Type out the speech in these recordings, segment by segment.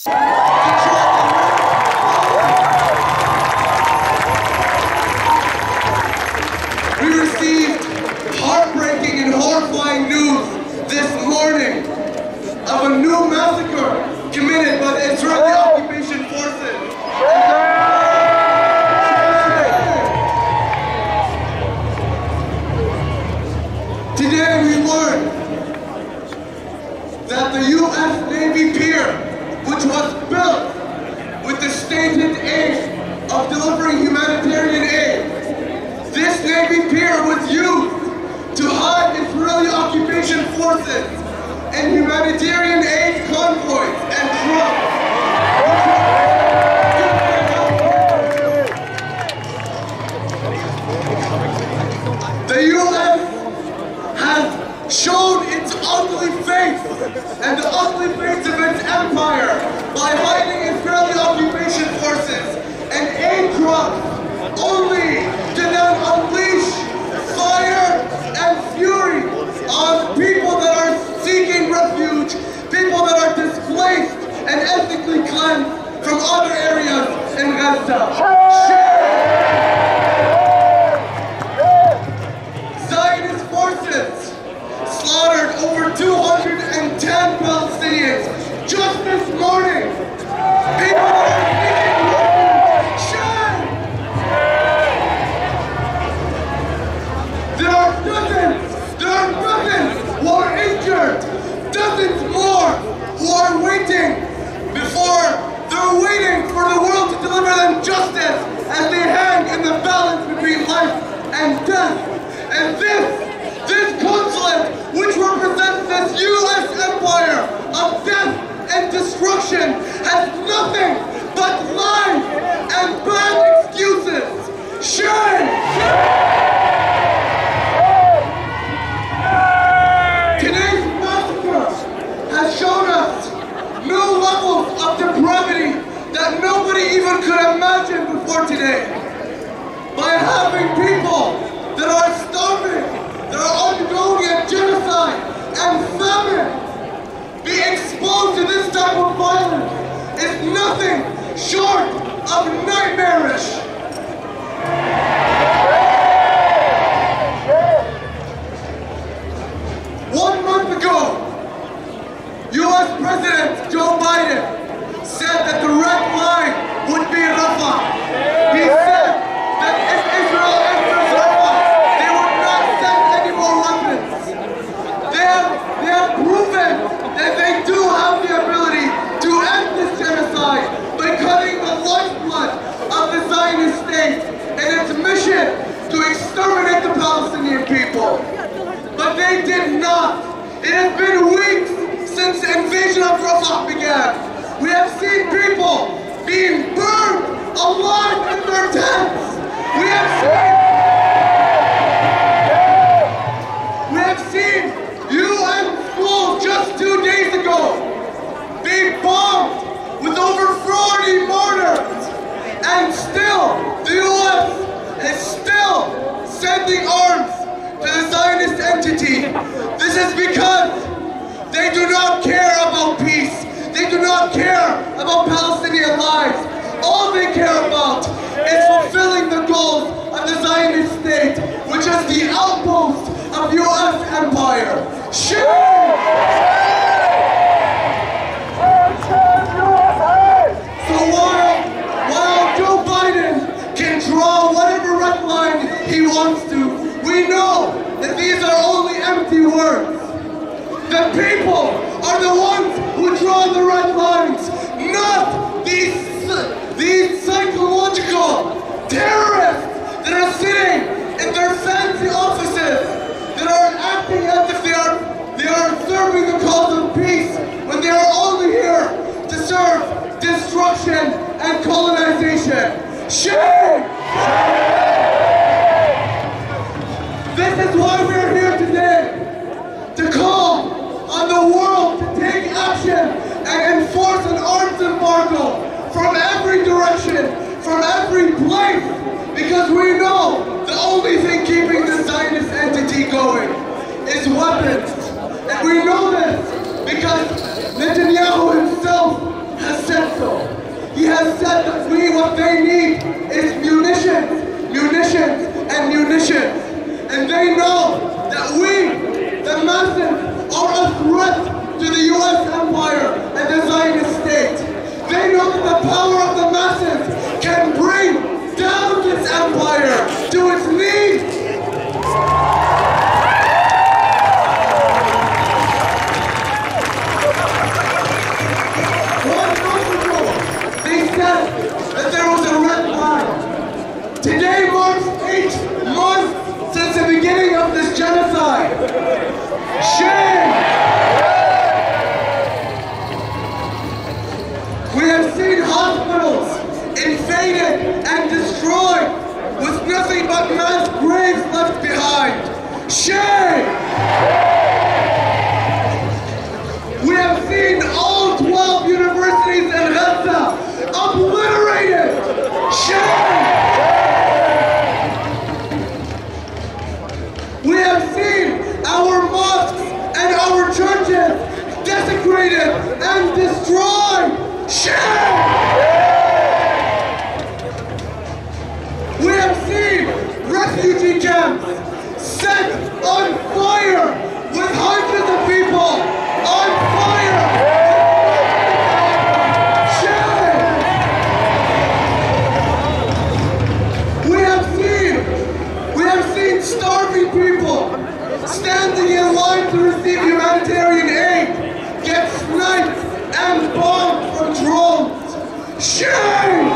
We received heartbreaking and horrifying news this morning of a new massacre committed by the Israeli occupation forces. Today we learned that the U.S. Navy Pier, which was built with the stated aim of delivering humanitarian aid, this Navy Pier was used to hide Israeli occupation forces and humanitarian aid convoys and trucks. Showed its ugly face and the ugly face of its empire by hiding Israeli occupation forces and aid trucks only to then unleash fire and fury on people that are seeking refuge, people that are displaced and ethnically cleansed from other areas in Gaza. Zionist forces slaughtered over 210 Palestinians just this morning. People are being shot. There are dozens who are injured, dozens more who are waiting for the world to deliver them justice as they hang in the balance between life and death. And this conflict, which represents this U.S. empire of death and destruction, has nothing but lies and bad excuses. Shame! Today's massacre has shown us new levels of depravity that nobody even could imagine before today. By having people that are starving, that are undergoing a genocide and famine, being exposed to this type of violence is nothing short of nightmarish. One month ago, U.S. President Joe Biden said that the red line would be Rafah. He said that if Israel enters Rafah, they have proven that they do have the ability to end this genocide by cutting the lifeblood of the Zionist state and its mission to exterminate the Palestinian people. But they did not. It has been weeks since the invasion of Rafah began. We have seen people being burned alive in their tents. We have seen UN schools just 2 days ago being bombed with over 40 mortars, and still the U.S. is still sending arms to the Zionist entity. This is because they do not care about peace. They do not care about Palestinian lives. All they care about is fulfilling the goals of the Zionist state, which is the outpost of U.S. empire. Shame! So while Joe Biden can draw whatever red line he wants to, we know that these are only empty words. The people are the ones who draw the red lines, not these psychological terrorists that are sitting in their fancy offices, that are acting as if they are serving the cause of peace, when they are only here to serve destruction and colonization. Shame! This is why we are here today, to call on the world to take action and enforce an arms embargo from every direction, from every place, because we know the only thing keeping the Zionist entity going is weapons. And we know this because Netanyahu himself has said said that what they need is munitions, munitions, and munitions. And they know that we, the masses, are a threat to the U.S. empire and the Zionist state. They know that the power of the masses can bring down this empire to its knees. Genocide! Shame! We have seen hospitals invaded and destroyed with nothing but mass graves left behind. Shame! We have seen all 12 universities in Gaza obliterated. Shame! We have seen our mosques and our churches desecrated and destroyed. Shame! We have seen refugee camps set on fire with hundreds of people on fire. Shame! We have seen starving people standing in line to receive humanitarian aid get sniped and bombed from drones. Shame!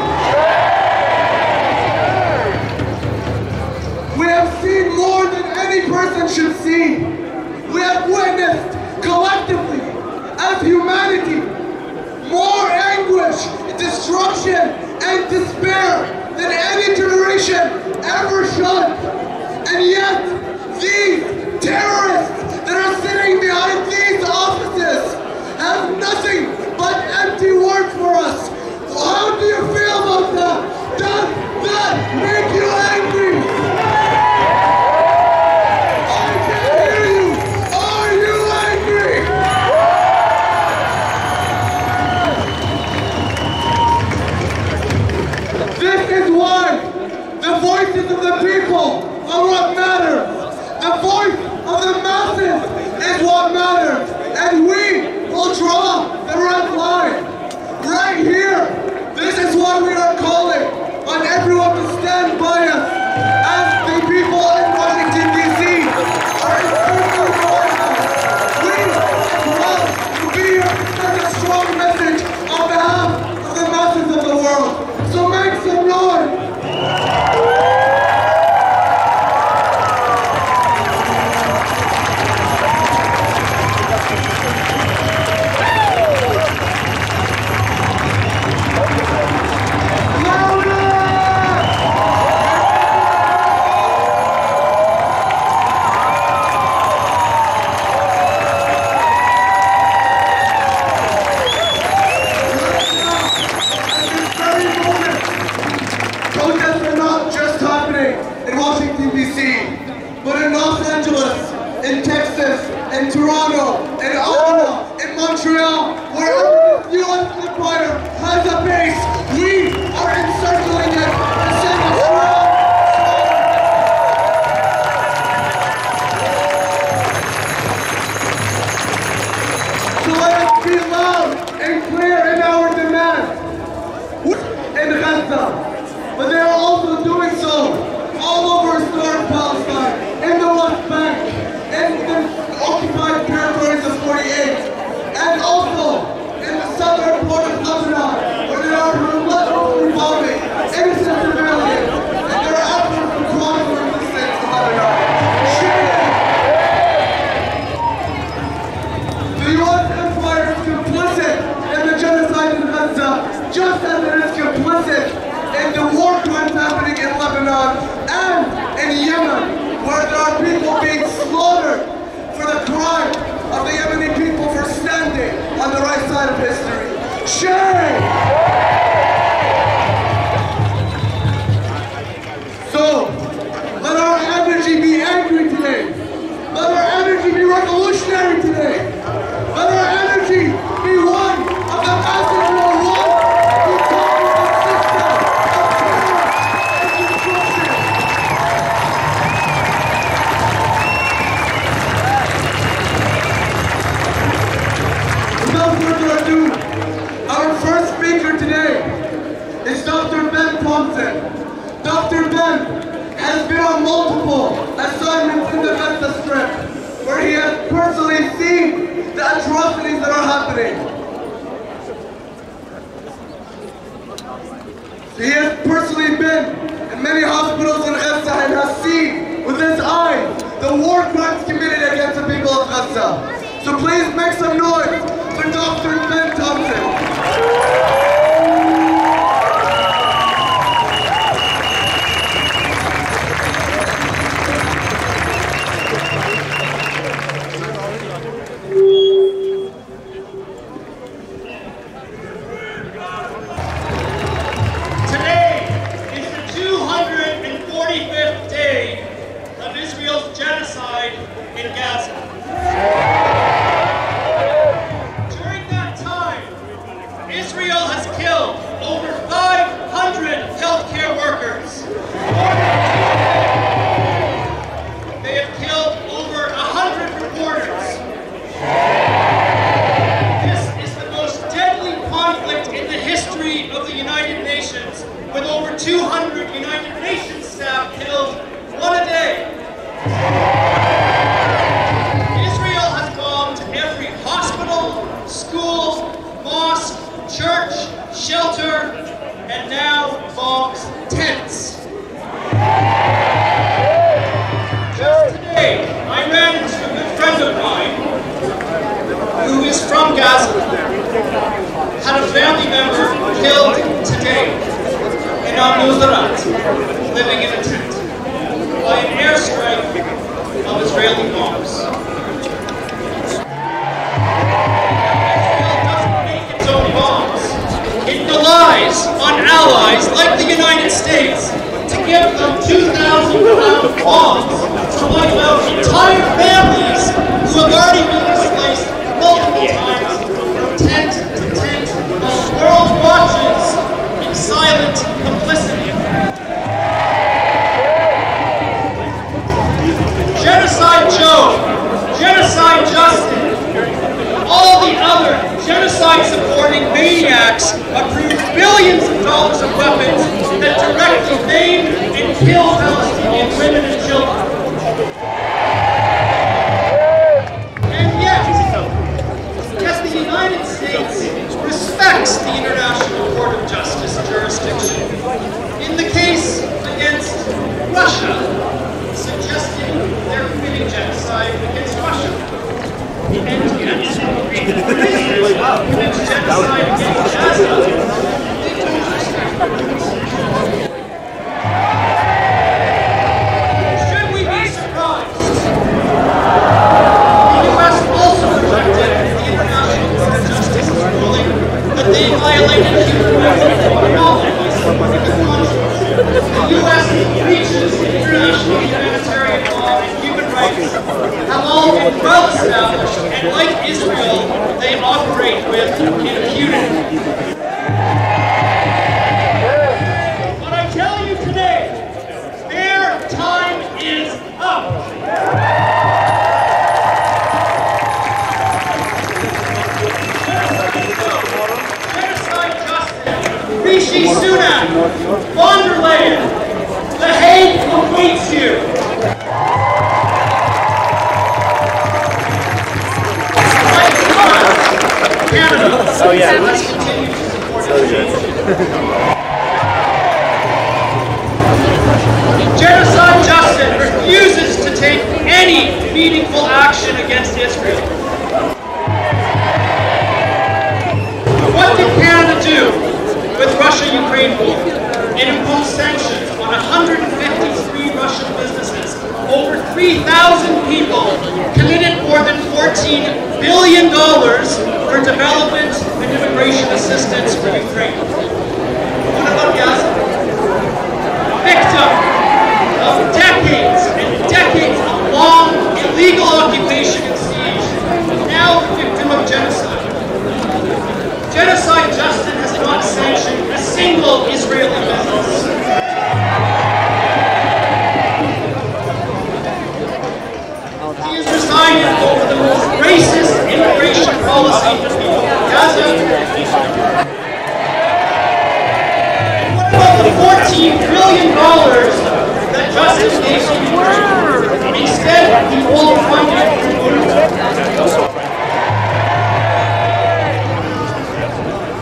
We have seen more than any person should see. We have witnessed collectively, as humanity, more anguish, destruction, and despair than any generation ever should. And yet, these terrorists that are sitting behind these offices have nothing but empty words for us. How do you feel about that? Does that make you angry? I can hear you. Are you angry? This is why the voices of the people are what matter. The voice of the masses is what matters, and we will draw the red line. Right here, this is why we are calling on everyone to stand by us as the people in Washington, D.C. are in full force. We want to be here to send a strong message on behalf of the masses of the world. So make some noise. Let our energy be one of the masses who are one. He has personally been in many hospitals in Gaza and has seen with his eyes the war crimes committed against the people of Gaza. So please make some noise for Dr. Ben Thompson.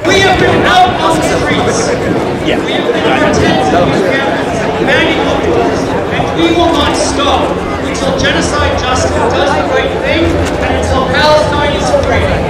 We have been out on the streets Yeah. And we will not stop until genocide justice does the right thing and until Palestine is free.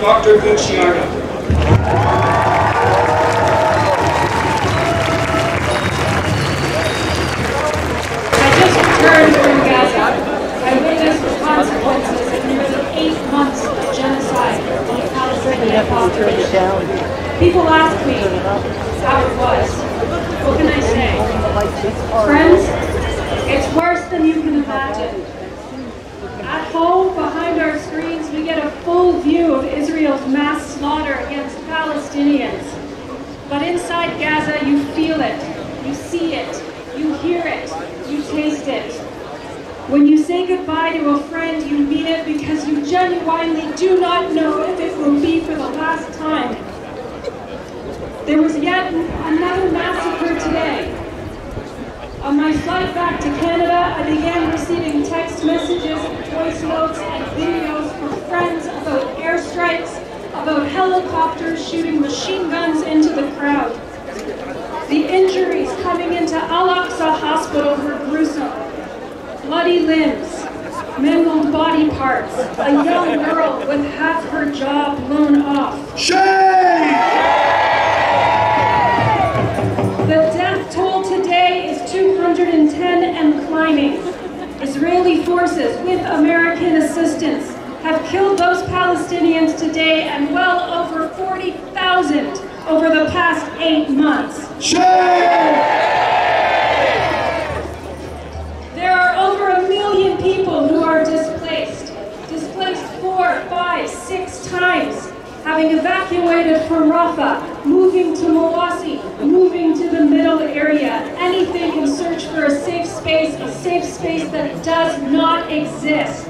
Dr. Gucciardo. asked me how it was. What can I say? Friends, it's worse than you can imagine. At home, behind our screens, we get a full view of Israel's mass slaughter against Palestinians. But inside Gaza, you feel it, you see it, you hear it, you taste it. When you say goodbye to a friend, you mean it because you genuinely do not know if it will be for the last time. There was yet another massacre today. On my flight back to Canada, I began receiving text messages, voice notes, and videos from friends about airstrikes, about helicopters shooting machine guns into the crowd. The injuries coming into Al-Aqsa Hospital were gruesome. Bloody limbs, mangled body parts, a young girl with half her jaw blown off. Shame! And climbing. Israeli forces, with American assistance, have killed those Palestinians today and well over 40,000 over the past 8 months. Shame! There are over 1 million people who are displaced 4, 5, 6 times, having evacuated from Rafah, moving to Mawasi, moving to the middle area, anything in search for a safe space that does not exist.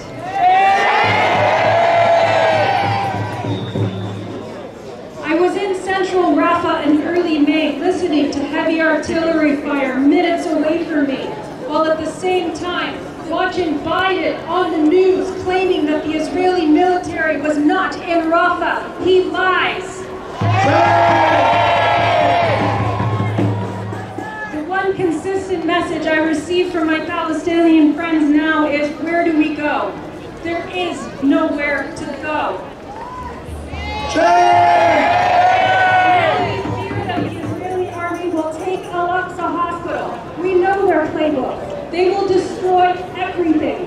I was in central Rafah in early May, listening to heavy artillery fire minutes away from me, while at the same time watching Biden on the news claiming that the Israeli military was not in Rafah. He lies. The one consistent message I receive from my Palestinian friends now is, where do we go? There is nowhere to go. We fear that the Israeli army will take Al-Aqsa Hospital. We know their playbook. They will destroy everything.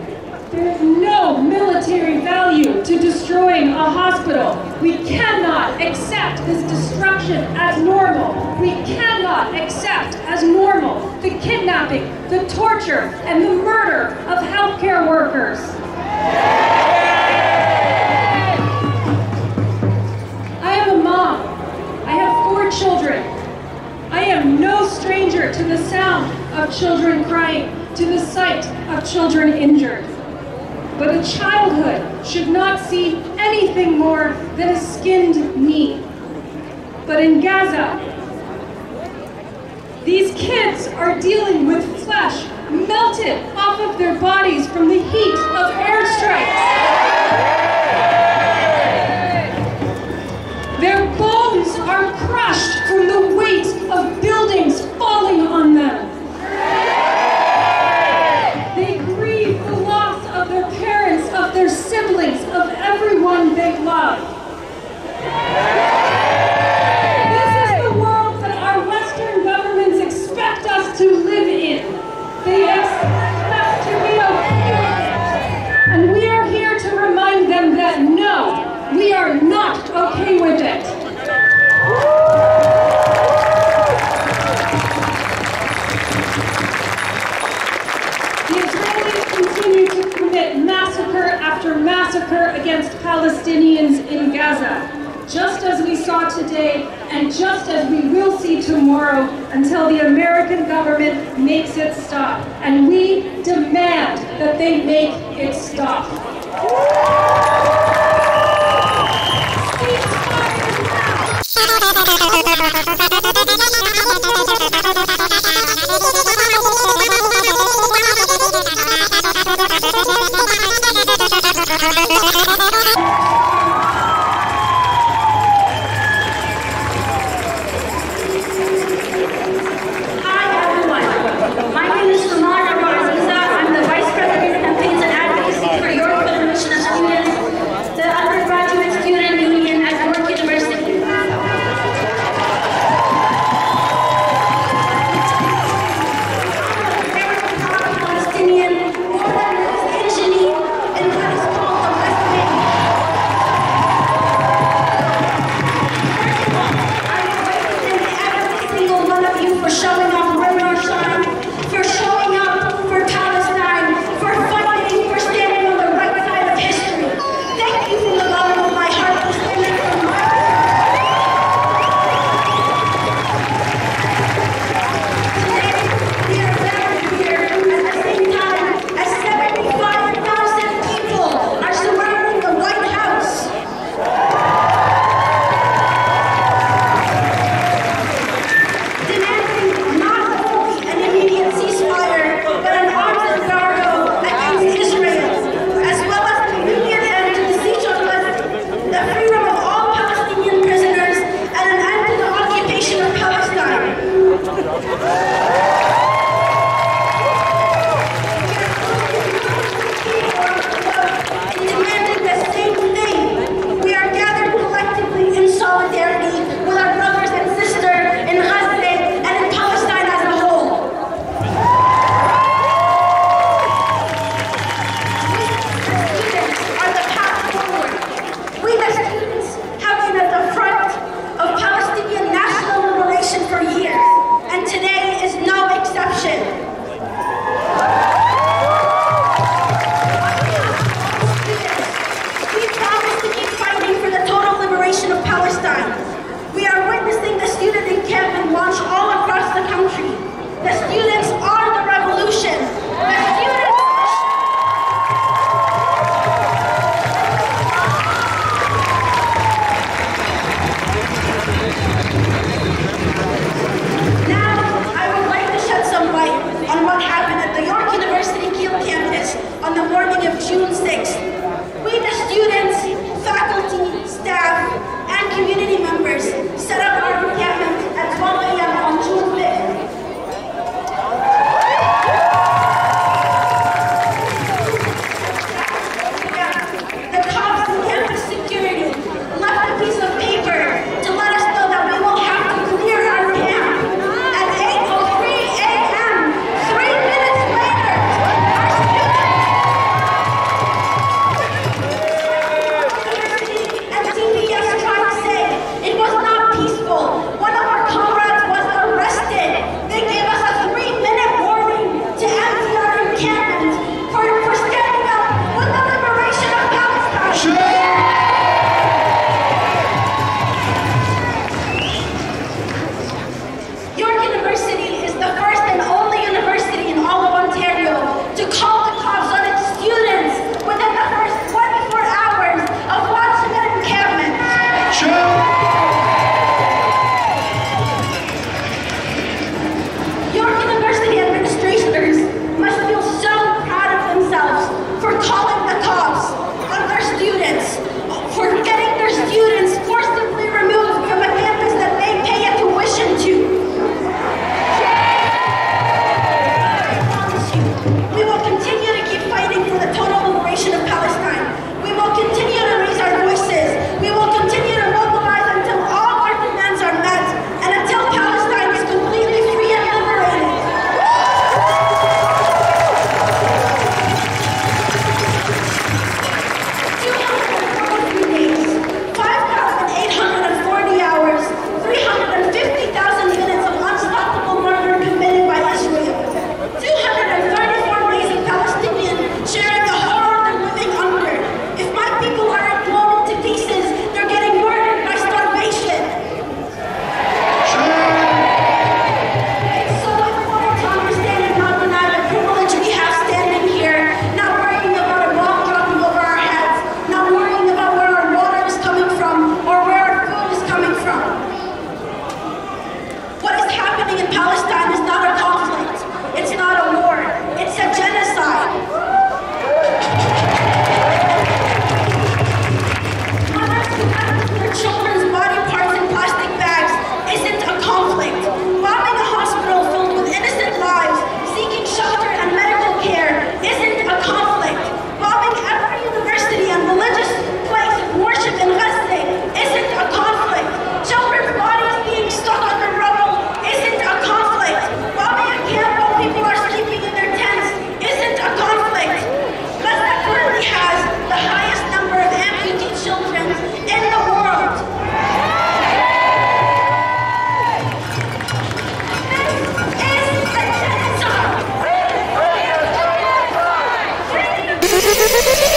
There is no military value to destroying a hospital. We cannot accept this destruction as normal. We cannot accept as normal the kidnapping, the torture, and the murder of healthcare workers. I am a mom. I have 4 children. I am no stranger to the sound of children crying, to the sight of children injured. But a childhood should not see anything more than a skinned knee. But in Gaza, these kids are dealing with flesh melted off of their bodies from the heat of airstrikes. Their bones are crushed from the weight of buildings falling on them. Their siblings, of everyone they love. This is the world that our Western governments expect us to live in. They expect us to be okay. And we are here to remind them that no, we are not okay with it. After massacre against Palestinians in Gaza, just as we saw today and just as we will see tomorrow, until the American government makes it stop. And we demand that they make it stop. happening in Palestine is not a conflict. It's not a war. It's a genocide. Mothers who have their children's body parts in plastic bags isn't a conflict. Bombing a hospital filled with innocent lives, seeking shelter and medical care isn't a conflict. Bombing every university and religious place of worship in Gaza isn't a conflict. Children's bodies being stuck on the rubble isn't a conflict. Bombing a camp while people are sleeping in their tents isn't a conflict. Gaza currently has the highest number of amputee children in the world. This is a genocide.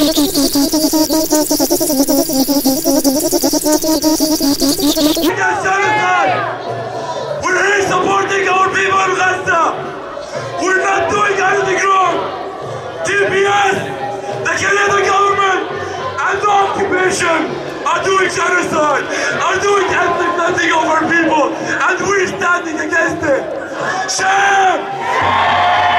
We're here supporting our people in Gaza. We're not doing anything wrong. DPS, the Canadian government, and the occupation are doing genocide, are doing ethnic cleansing of our people, and we're standing against it. Shame!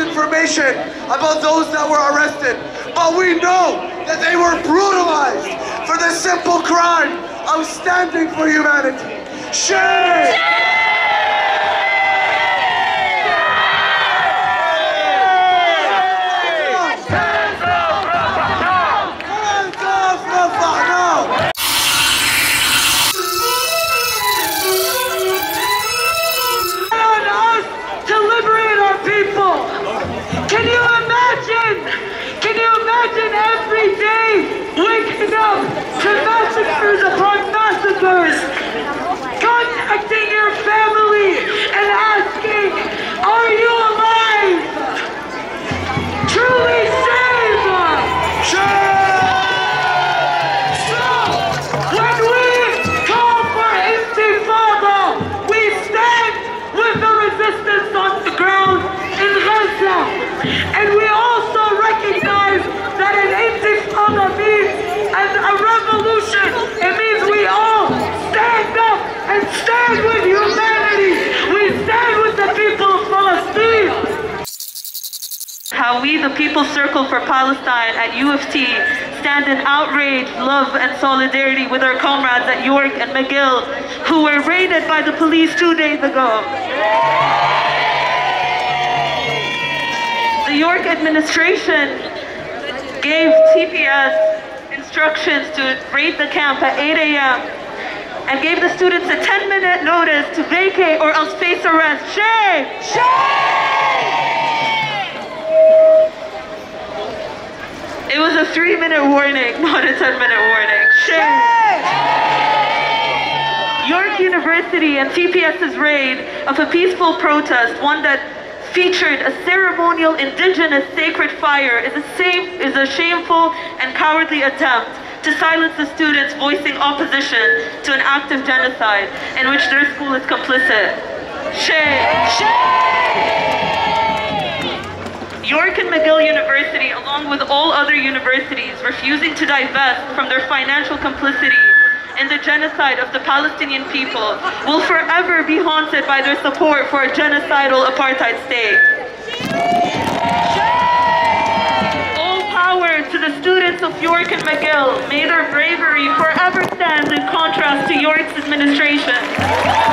Information about those that were arrested, but we know that they were brutalized for the simple crime of standing for humanity. Shame! Contacting your family and asking, are you alive? Truly save us! So, when we call for intifada, we stand with the resistance on the ground in Gaza. And we also recognize that an intifada means a revolution. It means we all stand up and stand with humanity. We stand with the people of Palestine. How we, the People's Circle for Palestine at U of T, stand in outrage, love, and solidarity with our comrades at York and McGill, who were raided by the police 2 days ago. The York administration gave TPS instructions to raid the camp at 8 a.m. and gave the students a 10-minute notice to vacate or else face arrest. Shame! Shame! It was a 3-minute warning, not a 10-minute warning. Shame! York University and TPS's raid of a peaceful protest, one that featured a ceremonial indigenous sacred fire, is a shameful and cowardly attempt to silence the students voicing opposition to an act of genocide in which their school is complicit. Shame! Shame! York and McGill University, along with all other universities, refusing to divest from their financial complicity and the genocide of the Palestinian people, will forever be haunted by their support for a genocidal apartheid state. All power to the students of York and McGill. May their bravery forever stand in contrast to York's administration.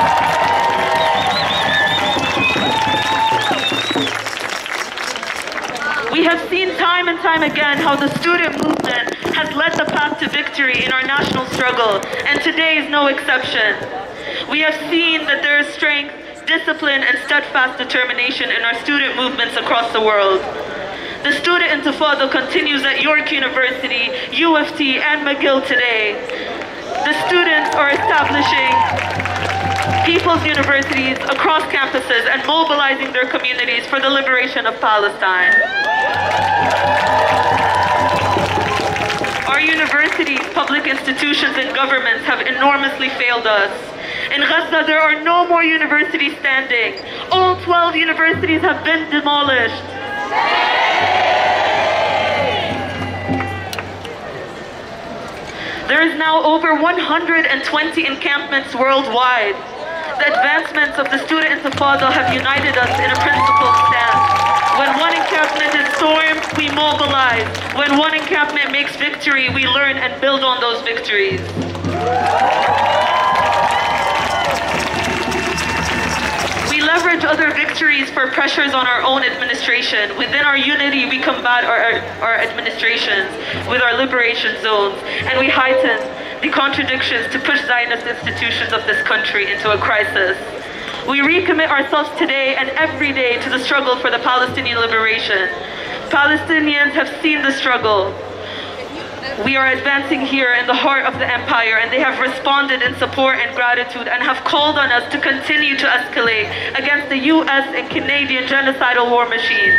We have seen time and time again how the student movement has led the path to victory in our national struggle, and today is no exception. We have seen that there is strength, discipline, and steadfast determination in our student movements across the world. The student intifada continues at York University, U of T, and McGill today. The students are establishing people's universities across campuses and mobilizing their communities for the liberation of Palestine. Our universities, public institutions, and governments have enormously failed us. In Gaza, there are no more universities standing. All 12 universities have been demolished. There is now over 120 encampments worldwide. The advancements of the student intifada have united us in a principled stand. When one encampment is stormed, we mobilize. When one encampment makes victory, we learn and build on those victories. We leverage other victories for pressures on our own administration. Within our unity, we combat our administrations with our liberation zones, and we heighten the contradictions to push Zionist institutions of this country into a crisis. We recommit ourselves today and every day to the struggle for the Palestinian liberation. Palestinians have seen the struggle. We are advancing here in the heart of the empire, and they have responded in support and gratitude and have called on us to continue to escalate against the US and Canadian genocidal war machines.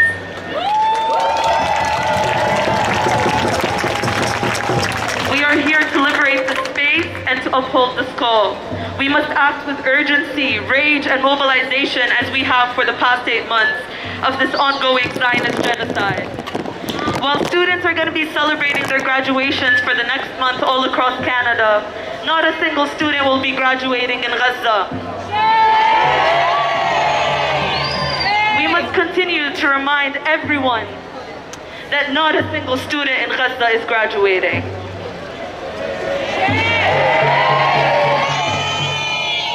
We are here to liberate the space and to uphold this call. We must act with urgency, rage, and mobilization as we have for the past 8 months of this ongoing Zionist genocide. While students are going to be celebrating their graduations for the next month all across Canada, not a single student will be graduating in Gaza. We must continue to remind everyone that not a single student in Gaza is graduating.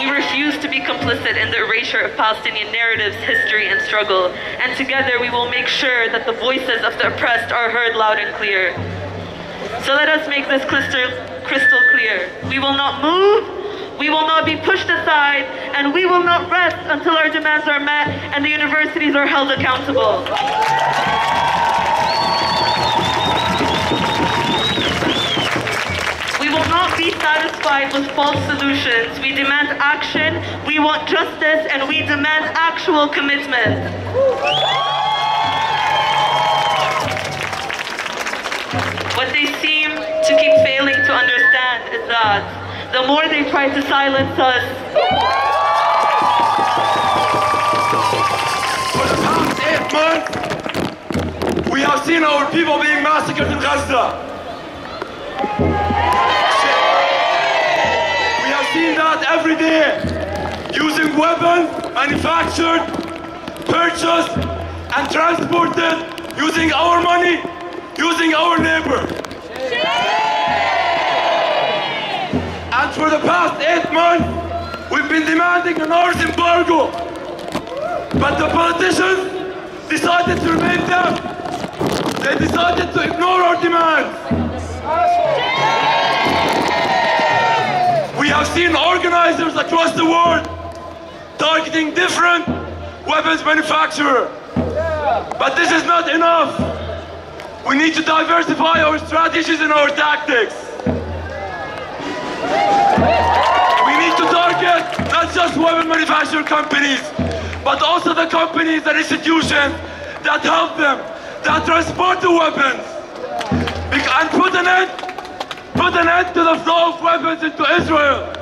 We refuse to be complicit in the erasure of Palestinian narratives, history, and struggle. And together we will make sure that the voices of the oppressed are heard loud and clear. So let us make this crystal clear. We will not move, we will not be pushed aside, and we will not rest until our demands are met and the universities are held accountable. We are not satisfied with false solutions. We demand action, we want justice, and we demand actual commitment. What they seem to keep failing to understand is that the more they try to silence us, for the past 8 months, we have seen our people being massacred in Gaza. That every day, using weapons manufactured, purchased, and transported, using our money, using our labor. And for the past 8 months, we've been demanding an arms embargo, but the politicians decided to remain deaf. They decided to ignore our demands. We have seen organizers across the world targeting different weapons manufacturers. But this is not enough. We need to diversify our strategies and our tactics. We need to target not just weapon manufacturer companies, but also the companies and institutions that help them, that transport the weapons, and put an end to the flow of weapons into Israel.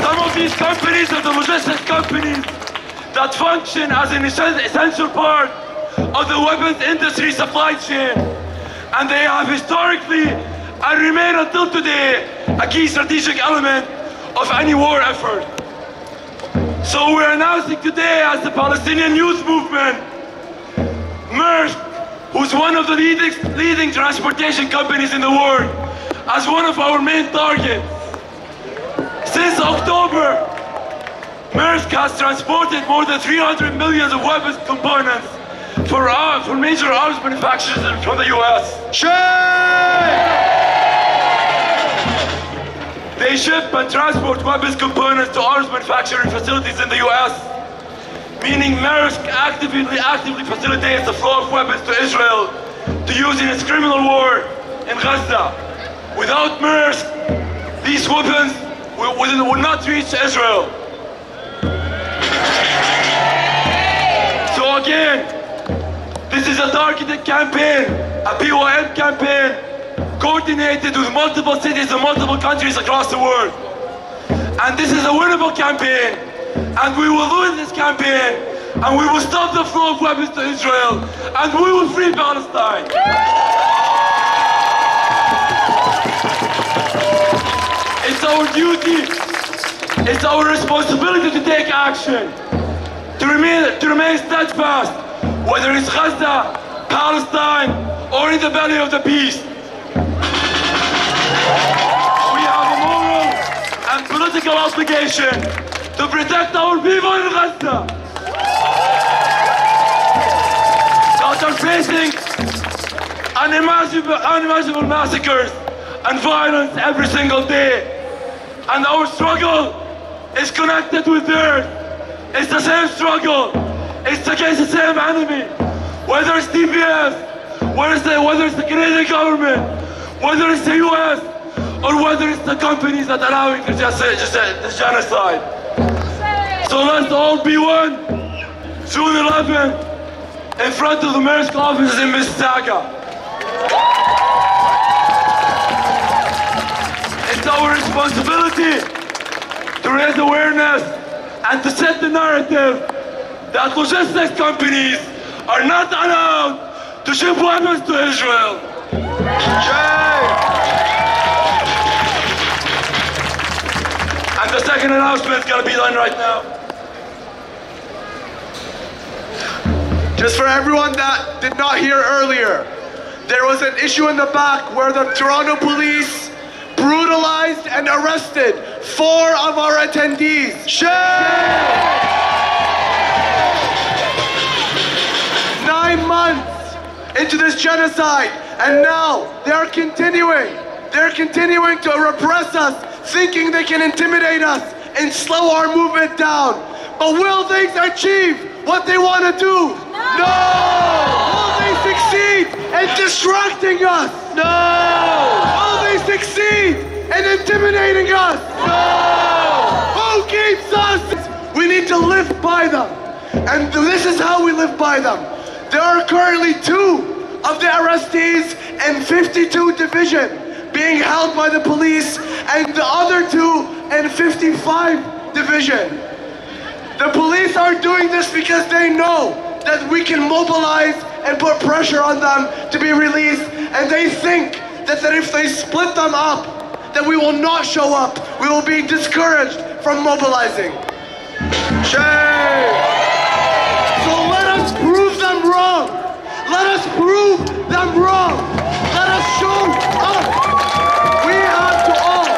Some of these companies are the logistics companies that function as an essential part of the weapons industry supply chain. And they have historically and remain until today a key strategic element of any war effort. So we're announcing today as the Palestinian Youth Movement, Maersk, who's one of the leading transportation companies in the world, as one of our main targets. Since October, Maersk has transported more than 300 million of weapons components for major arms manufacturers from the US. They ship and transport weapons components to arms manufacturing facilities in the US, meaning Maersk actively facilitates the flow of weapons to Israel to use in its criminal war in Gaza. Without Maersk, these weapons would not reach Israel. So again, this is a targeted campaign, a PYM campaign, coordinated with multiple cities and multiple countries across the world. And this is a winnable campaign, and we will win this campaign, and we will stop the flow of weapons to Israel, and we will free Palestine. It's our duty, it's our responsibility to take action, to remain steadfast, whether it's Gaza, Palestine, or in the belly of the beast. We have a moral and political obligation to protect our people in Gaza that are facing unimaginable massacres and violence every single day. And our struggle is connected with theirs. It's the same struggle. It's against the same enemy. Whether it's DPS, whether it's the Canadian government, whether it's the US, or whether it's the companies that are allowing the genocide. So let's all be one, June 11th, in front of the Maersk offices in Mississauga. It's our responsibility to raise awareness and to set the narrative that logistics companies are not allowed to ship weapons to Israel. Yay! And the second announcement is going to be done right now. Just for everyone that did not hear earlier, there was an issue in the back where the Toronto Police brutalized and arrested 4 of our attendees. Shame! 9 months into this genocide, and now they are continuing. They're continuing to repress us, thinking they can intimidate us and slow our movement down. But will they achieve what they want to do? No! Will they succeed in distracting us? No! Succeed in intimidating us? No! Who keeps us? We need to live by them. And this is how we live by them. There are currently 2 of the arrestees in 52 Division being held by the police, and the other 2 in 55 Division. The police are doing this because they know that we can mobilize and put pressure on them to be released, and they think that if they split them up, that we will not show up. We will be discouraged from mobilizing. Shame! So let us prove them wrong. Let us prove them wrong. Let us show up. We have to all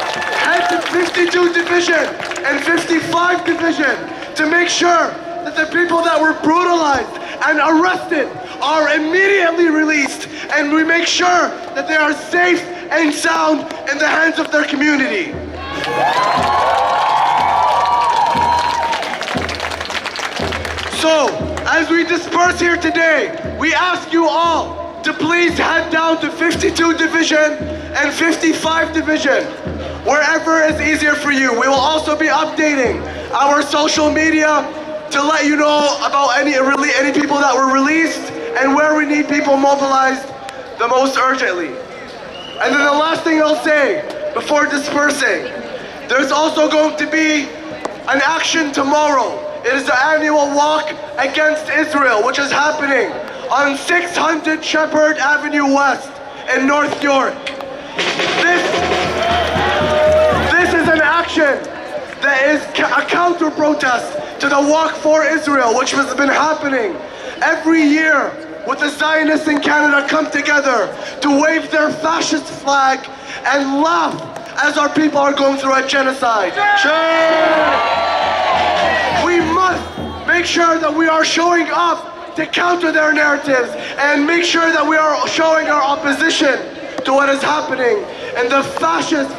head to 52 Division and 55 Division to make sure that the people that were brutalized and arrested are immediately released, and we make sure that they are safe and sound in the hands of their community. So, as we disperse here today, we ask you all to please head down to 52 Division and 55 Division, wherever is easier for you. We will also be updating our social media to let you know about any people that were released and where we need people mobilized the most urgently. And then the last thing I'll say before dispersing, there's also going to be an action tomorrow. It is the annual walk against Israel, which is happening on 600 Shepherd Avenue West in North York. This is an action that is a counter-protest to the Walk for Israel, which has been happening every year, with the Zionists in Canada come together to wave their fascist flag and laugh as our people are going through a genocide. We must make sure that we are showing up to counter their narratives and make sure that we are showing our opposition to what is happening in the fascist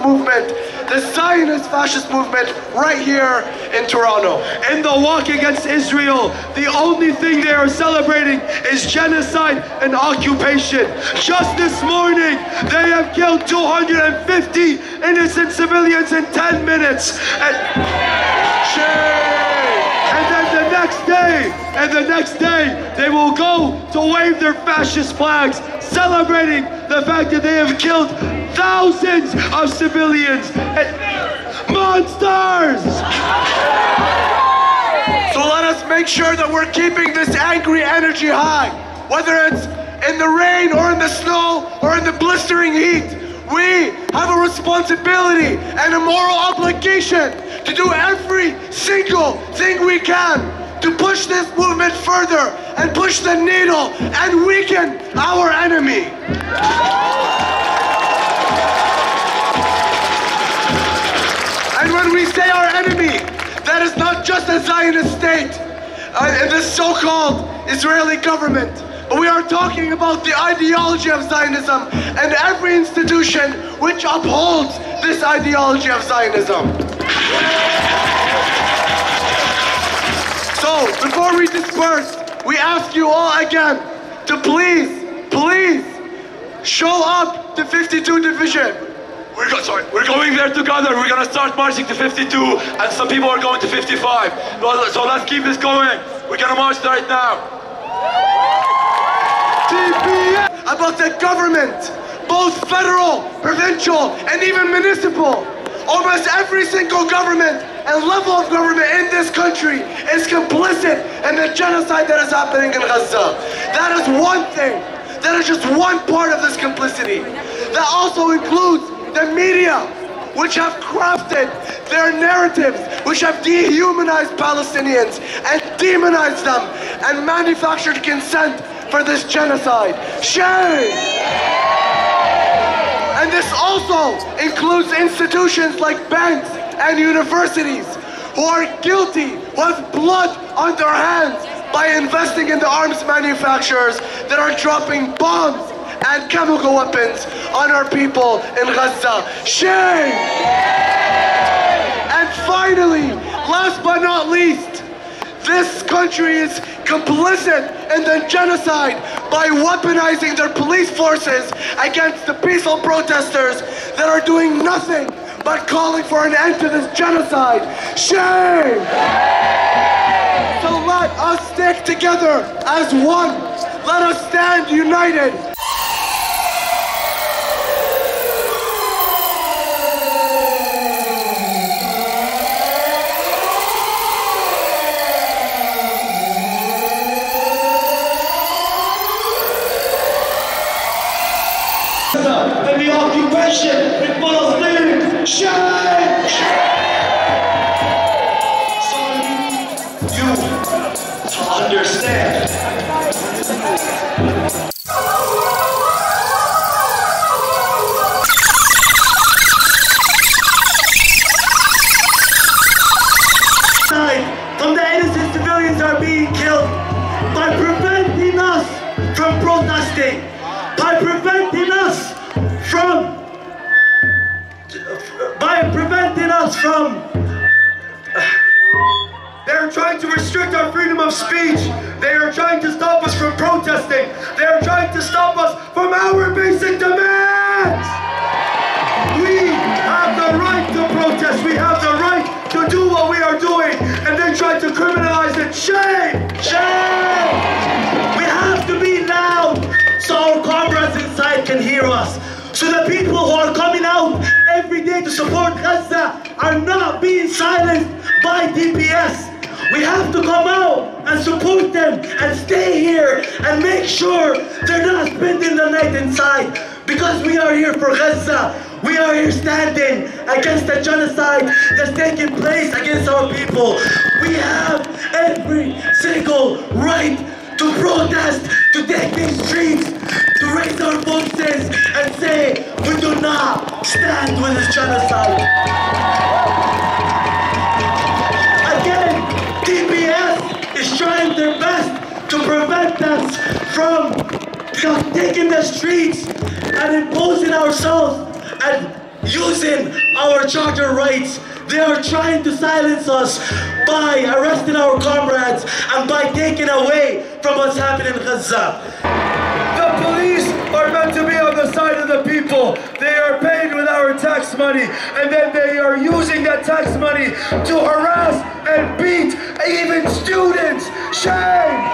movement, the Zionist fascist movement right here in Toronto. In the walk against Israel, the only thing they are celebrating is genocide and occupation. Just this morning, they have killed 250 innocent civilians in 10 minutes. And the next day, they will go to wave their fascist flags, celebrating the fact that they have killed thousands of civilians. Monsters! So let us make sure that we're keeping this angry energy high, whether it's in the rain or in the snow or in the blistering heat. We have a responsibility and a moral obligation to do every single thing we can to push this movement further and push the needle and weaken our enemy. And when we say our enemy, that is not just a Zionist state and this so-called Israeli government. But we are talking about the ideology of Zionism and every institution which upholds this ideology of Zionism. So, before we disperse, we ask you all again to please, please show up to 52 Division. We're going there together. We're going to start marching to 52, and some people are going to 55. So let's keep this going. We're going to march right now. DPS, about the government, both federal, provincial, and even municipal. Almost every single government and level of government in this country is complicit in the genocide that is happening in Gaza. That is one thing. That is just one part of this complicity. That also includes the media, which have crafted their narratives, which have dehumanized Palestinians and demonized them and manufactured consent for this genocide. Shame! And this also includes institutions like banks and universities who are guilty, who have blood on their hands by investing in the arms manufacturers that are dropping bombs and chemical weapons on our people in Gaza. Shame! And finally, last but not least, this country is complicit in the genocide by weaponizing their police forces against the peaceful protesters that are doing nothing but calling for an end to this genocide. Shame! So let us stick together as one. Let us stand united. With Palestine, shine! So you to understand. From the innocent civilians are being killed by preventing us from protesting, by preventing us from They're trying to restrict our freedom of speech. They are trying to stop us from protesting. They are trying to stop us from our basic demands. We have the right to protest. We have the right to do what we are doing. And they try to criminalize it. Shame! Shame! We have to be loud so our comrades inside can hear us. So the people who are coming out every day to support Gaza are not being silenced by DPS. We have to come out and support them and stay here and make sure they're not spending the night inside, because we are here for Gaza. We are here standing against the genocide that's taking place against our people. We have every single right to protest, to take these streets, to raise our voices and say we do not stand with this genocide. Again, DPS is trying their best to prevent us from taking the streets and imposing ourselves and using our charter rights. They are trying to silence us by arresting our comrades and by taking away from what's happening in Gaza. The police are meant to be on the side of the people. They are paid with our tax money, and then they are using that tax money to harass and beat even students. Shame!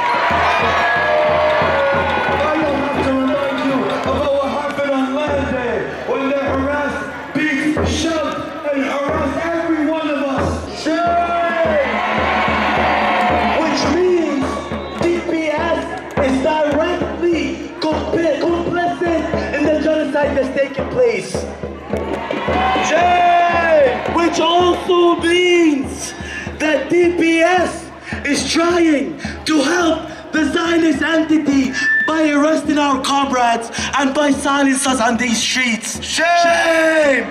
I don't have to remind you about what happened also means that DPS is trying to help the Zionist entity by arresting our comrades and by silencing us on these streets. Shame!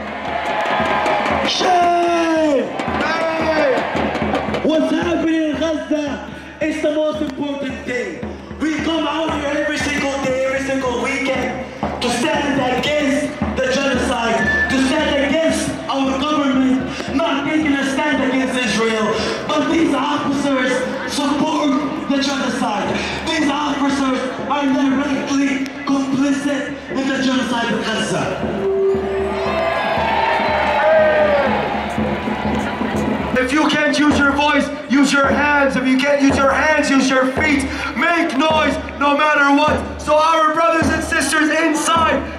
Shame! Shame! What's happening in Gaza is the most important thing. We come out here every single day, every single weekend to stand against the genocide, to stand against our government not taking a stand against Israel. But these officers support the genocide. These officers are directly complicit in the genocide of Gaza. If you can't use your voice, use your hands. If you can't use your hands, use your feet. Make noise no matter what. So our brothers and sisters inside